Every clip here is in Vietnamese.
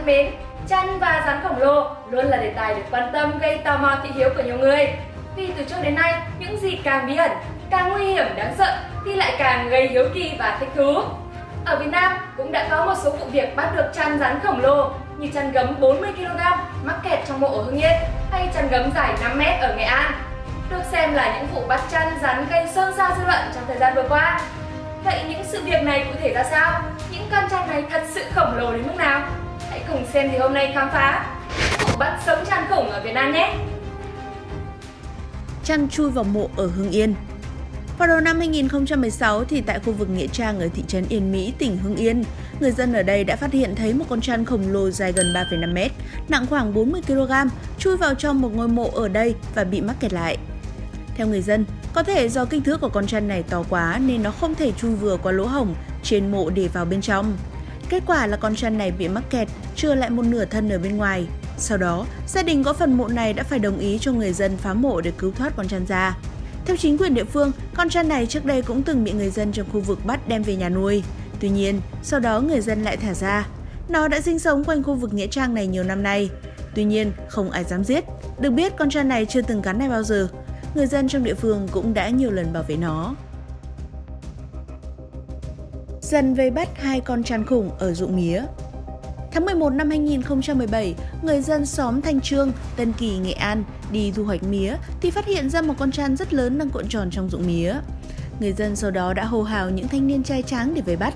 thân mến, chăn và rắn khổng lồ luôn là đề tài được quan tâm gây tò mò thị hiếu của nhiều người. Vì từ trước đến nay, những gì càng bí ẩn, càng nguy hiểm đáng sợ thì lại càng gây hiếu kỳ và thích thú. Ở Việt Nam cũng đã có một số vụ việc bắt được chăn rắn khổng lồ như chăn gấm 40 kg mắc kẹt trong mộ ở Hưng Yên hay chăn gấm dài 5 m ở Nghệ An. Được xem là những vụ bắt chăn rắn gây xôn xao dư luận trong thời gian vừa qua. Vậy những sự việc này cụ thể ra sao? Những con chăn này thật sự khổng lồ đến mức nào? Hãy cùng xem thì hôm nay khám phá vụ bắt sống chăn khủng ở Việt Nam nhé! Chăn chui vào mộ ở Hưng Yên. Vào đầu năm 2016 thì tại khu vực Nghĩa Trang ở thị trấn Yên Mỹ, tỉnh Hưng Yên, người dân ở đây đã phát hiện thấy một con chăn khổng lồ dài gần 3,5 m, nặng khoảng 40 kg, chui vào trong một ngôi mộ ở đây và bị mắc kẹt lại. Theo người dân, có thể do kích thước của con chăn này to quá nên nó không thể chui vừa qua lỗ hổng trên mộ để vào bên trong. Kết quả là con chăn này bị mắc kẹt, chừa lại một nửa thân ở bên ngoài. Sau đó, gia đình có phần mộ này đã phải đồng ý cho người dân phá mộ để cứu thoát con chăn ra. Theo chính quyền địa phương, con chăn này trước đây cũng từng bị người dân trong khu vực bắt đem về nhà nuôi. Tuy nhiên, sau đó người dân lại thả ra. Nó đã sinh sống quanh khu vực Nghĩa Trang này nhiều năm nay. Tuy nhiên, không ai dám giết. Được biết, con chăn này chưa từng cắn ai bao giờ. Người dân trong địa phương cũng đã nhiều lần bảo vệ nó. Dân vây bắt hai con chăn khủng ở ruộng mía. Tháng 11 năm 2017, người dân xóm Thanh Trương, Tân Kỳ, Nghệ An đi thu hoạch mía thì phát hiện ra một con chăn rất lớn đang cuộn tròn trong ruộng mía. Người dân sau đó đã hô hào những thanh niên trai tráng để vây bắt.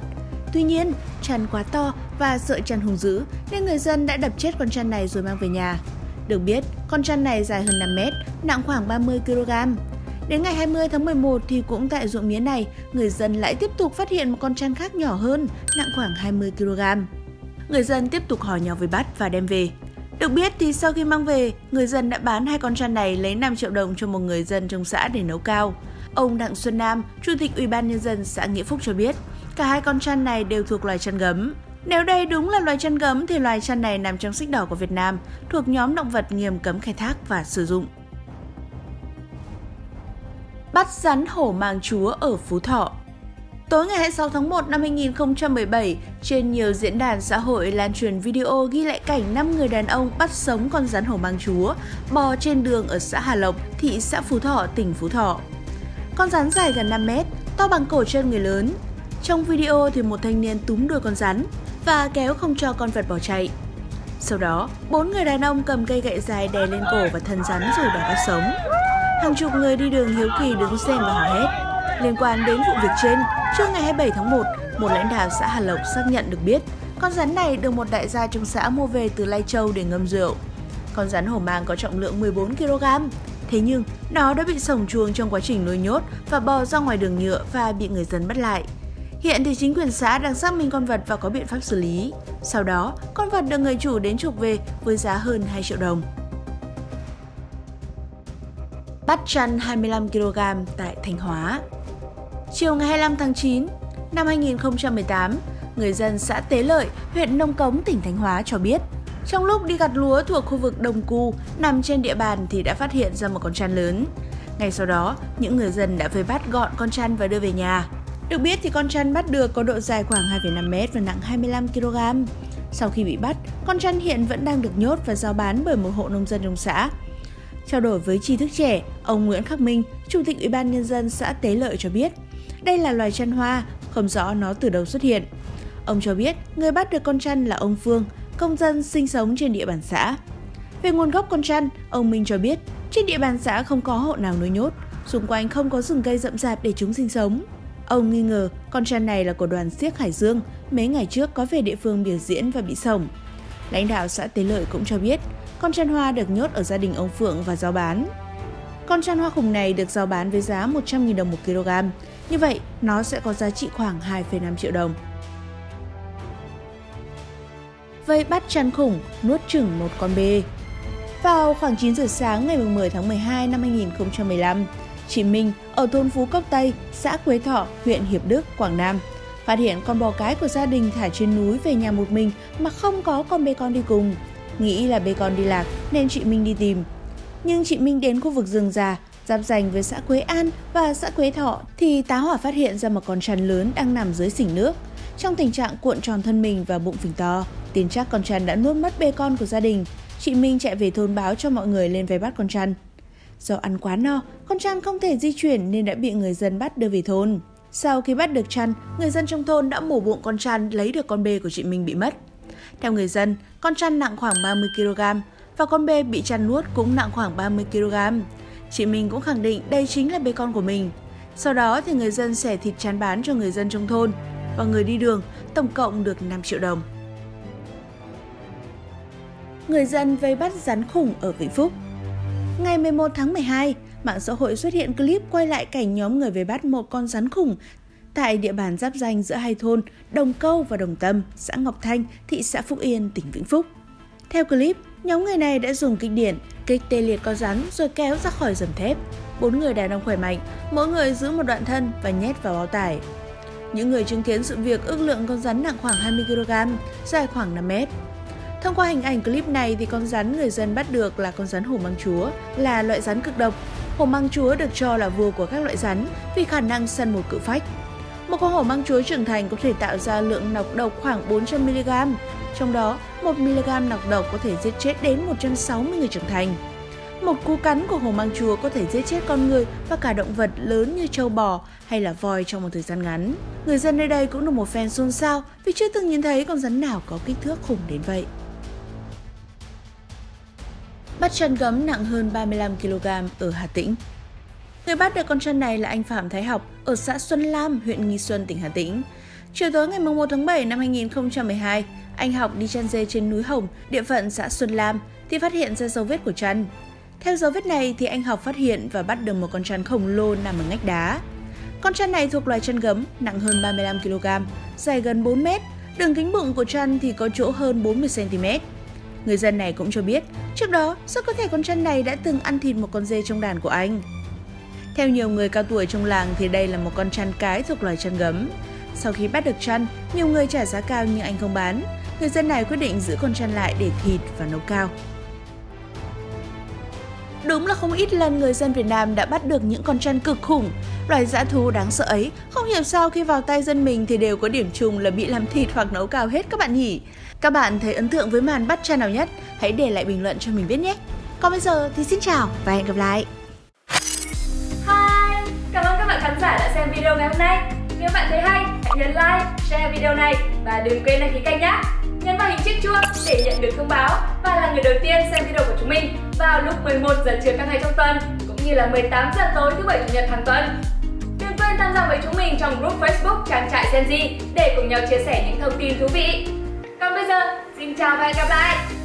Tuy nhiên, chăn quá to và sợ chăn hung dữ nên người dân đã đập chết con chăn này rồi mang về nhà. Được biết, con chăn này dài hơn 5 m, nặng khoảng 30 kg. Đến ngày 20 tháng 11 thì cũng tại ruộng mía này, người dân lại tiếp tục phát hiện một con chăn khác nhỏ hơn, nặng khoảng 20 kg. Người dân tiếp tục hò nhau với bắt và đem về. Được biết thì sau khi mang về, người dân đã bán hai con chăn này lấy 5 triệu đồng cho một người dân trong xã để nấu cao. Ông Đặng Xuân Nam, Chủ tịch Ủy ban Nhân dân xã Nghĩa Phúc cho biết, cả hai con chăn này đều thuộc loài chăn gấm. Nếu đây đúng là loài chăn gấm thì loài chăn này nằm trong sách đỏ của Việt Nam, thuộc nhóm động vật nghiêm cấm khai thác và sử dụng. Bắt rắn hổ mang chúa ở Phú Thọ. Tối ngày 26 tháng 1 năm 2017, trên nhiều diễn đàn xã hội lan truyền video ghi lại cảnh 5 người đàn ông bắt sống con rắn hổ mang chúa bò trên đường ở xã Hà Lộc, thị xã Phú Thọ, tỉnh Phú Thọ. Con rắn dài gần 5 m, to bằng cổ chân người lớn. Trong video thì một thanh niên túm đuôi con rắn và kéo không cho con vật bỏ chạy. Sau đó, 4 người đàn ông cầm cây gậy dài đè lên cổ và thân rắn rồi đòi bắt sống. Hàng chục người đi đường hiếu kỳ đứng xem và hò hét. Liên quan đến vụ việc trên, trước ngày 27 tháng 1, một lãnh đạo xã Hà Lộc xác nhận được biết con rắn này được một đại gia trong xã mua về từ Lai Châu để ngâm rượu. Con rắn hổ mang có trọng lượng 14 kg, thế nhưng nó đã bị sổng chuồng trong quá trình nuôi nhốt và bò ra ngoài đường nhựa và bị người dân bắt lại. Hiện thì chính quyền xã đang xác minh con vật và có biện pháp xử lý. Sau đó, con vật được người chủ đến chuộc về với giá hơn 2 triệu đồng. Bắt chăn 25 kg tại Thanh Hóa. Chiều ngày 25 tháng 9 năm 2018, người dân xã Tế Lợi, huyện Nông Cống, tỉnh Thanh Hóa cho biết, trong lúc đi gặt lúa thuộc khu vực Đồng Cu nằm trên địa bàn thì đã phát hiện ra một con chăn lớn. Ngay sau đó, những người dân đã vây bắt gọn con chăn và đưa về nhà. Được biết thì con chăn bắt được có độ dài khoảng 2,5 m và nặng 25 kg. Sau khi bị bắt, con chăn hiện vẫn đang được nhốt và giao bán bởi một hộ nông dân trong xã. Trao đổi với Tri Thức Trẻ, ông Nguyễn Khắc Minh, Chủ tịch Ủy ban Nhân dân xã Tế Lợi cho biết, đây là loài chăn hoa, không rõ nó từ đâu xuất hiện. Ông cho biết người bắt được con chăn là ông Phương, công dân sinh sống trên địa bàn xã. Về nguồn gốc con chăn, ông Minh cho biết trên địa bàn xã không có hộ nào nuôi nhốt, xung quanh không có rừng cây rậm rạp để chúng sinh sống. Ông nghi ngờ con chăn này là của đoàn xiếc Hải Dương, mấy ngày trước có về địa phương biểu diễn và bị sổng. Lãnh đạo xã Tế Lợi cũng cho biết con chăn hoa được nhốt ở gia đình ông Phượng và giao bán. Con chăn hoa khủng này được giao bán với giá 100.000 đồng 1 kg. Như vậy, nó sẽ có giá trị khoảng 2,5 triệu đồng. Vây bắt chăn khủng nuốt chửng một con bê. Vào khoảng 9 giờ sáng ngày 10 tháng 12 năm 2015, chị Minh ở thôn Phú Cốc Tây, xã Quế Thọ, huyện Hiệp Đức, Quảng Nam, phát hiện con bò cái của gia đình thả trên núi về nhà một mình mà không có con bê con đi cùng. Nghĩ là bê con đi lạc nên chị Minh đi tìm. Nhưng chị Minh đến khu vực rừng già, giáp ranh với xã Quế An và xã Quế Thọ thì tá hỏa phát hiện ra một con chăn lớn đang nằm dưới xỉnh nước. Trong tình trạng cuộn tròn thân mình và bụng phình to, tin chắc con trăn đã nuốt mất bê con của gia đình. Chị Minh chạy về thôn báo cho mọi người lên vây bắt con trăn. Do ăn quá no, con trăn không thể di chuyển nên đã bị người dân bắt đưa về thôn. Sau khi bắt được trăn, người dân trong thôn đã mổ bụng con trăn lấy được con bê của chị Minh bị mất. Theo người dân, con trăn nặng khoảng 30 kg và con bê bị trăn nuốt cũng nặng khoảng 30 kg. Chị Minh cũng khẳng định đây chính là bê con của mình. Sau đó thì người dân xẻ thịt trăn bán cho người dân trong thôn và người đi đường, tổng cộng được 5 triệu đồng. Người dân vây bắt rắn khủng ở Vĩnh Phúc. Ngày 11 tháng 12, mạng xã hội xuất hiện clip quay lại cảnh nhóm người vây bắt một con rắn khủng tại địa bàn giáp ranh giữa hai thôn Đồng Câu và Đồng Tâm, xã Ngọc Thanh, thị xã Phúc Yên, tỉnh Vĩnh Phúc. Theo clip, nhóm người này đã dùng kích điện, kích tê liệt con rắn rồi kéo ra khỏi rầm thép. 4 người đàn ông khỏe mạnh, mỗi người giữ một đoạn thân và nhét vào bao tải. Những người chứng kiến sự việc ước lượng con rắn nặng khoảng 20 kg, dài khoảng 5 mét. Thông qua hình ảnh clip này thì con rắn người dân bắt được là con rắn hổ mang chúa, là loại rắn cực độc. Hổ mang chúa được cho là vua của các loại rắn vì khả năng săn mồi cự phách. Một con hổ mang chúa trưởng thành có thể tạo ra lượng nọc độc khoảng 400 mg, trong đó 1 mg nọc độc có thể giết chết đến 160 người trưởng thành. Một cú cắn của hổ mang chúa có thể giết chết con người và cả động vật lớn như trâu bò hay là voi trong một thời gian ngắn. Người dân nơi đây cũng được một phen xôn xao vì chưa từng nhìn thấy con rắn nào có kích thước khủng đến vậy. Bắt trăn gấm nặng hơn 35 kg ở Hà Tĩnh. Người bắt được con trăn này là anh Phạm Thái Học ở xã Xuân Lam, huyện Nghi Xuân, tỉnh Hà Tĩnh. Chiều tối ngày 1 tháng 7 năm 2012, anh Học đi chăn dê trên núi Hồng, địa phận xã Xuân Lam thì phát hiện ra dấu vết của trăn. Theo dấu vết này thì anh Học phát hiện và bắt được một con trăn khổng lồ nằm ở ngách đá. Con trăn này thuộc loài trăn gấm, nặng hơn 35 kg, dài gần 4 m, đường kính bụng của trăn thì có chỗ hơn 40 cm. Người dân này cũng cho biết, trước đó rất có thể con trăn này đã từng ăn thịt một con dê trong đàn của anh. Theo nhiều người cao tuổi trong làng thì đây là một con trăn cái thuộc loài trăn gấm. Sau khi bắt được trăn, nhiều người trả giá cao nhưng anh không bán. Người dân này quyết định giữ con trăn lại để thịt và nấu cao. Đúng là không ít lần người dân Việt Nam đã bắt được những con trăn cực khủng. Loài dã thú đáng sợ ấy, không hiểu sao khi vào tay dân mình thì đều có điểm chung là bị làm thịt hoặc nấu cao hết các bạn nhỉ. Các bạn thấy ấn tượng với màn bắt trăn nào nhất? Hãy để lại bình luận cho mình biết nhé! Còn bây giờ thì xin chào và hẹn gặp lại! Hi! Cảm ơn các bạn khán giả đã xem video ngày hôm nay. Nếu bạn thấy hay, hãy nhấn like, share video này và đừng quên đăng ký kênh nhé! Nhấn vào hình chiếc chuông để nhận được thông báo và là người đầu tiên xem video của chúng mình vào lúc 11 giờ chiều các ngày trong tuần cũng như là 18 giờ tối thứ Bảy, Chủ nhật hàng tuần. Đừng quên tham gia với chúng mình trong group Facebook Trang Trại Gen Z để cùng nhau chia sẻ những thông tin thú vị. Còn bây giờ, xin chào và hẹn gặp lại!